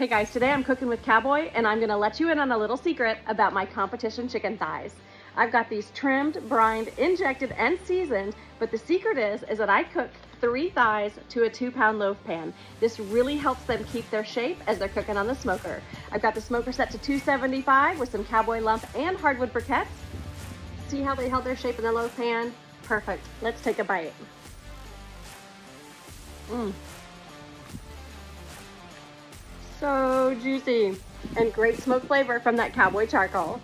Hey guys, today I'm cooking with Cowboy and I'm gonna let you in on a little secret about my competition chicken thighs. I've got these trimmed, brined, injected, and seasoned, but the secret is that I cook 3 thighs to a 2-pound loaf pan. This really helps them keep their shape as they're cooking on the smoker. I've got the smoker set to 275 with some Cowboy lump and hardwood briquettes. See how they held their shape in the loaf pan? Perfect. Let's take a bite. So juicy and great smoke flavor from that Cowboy charcoal.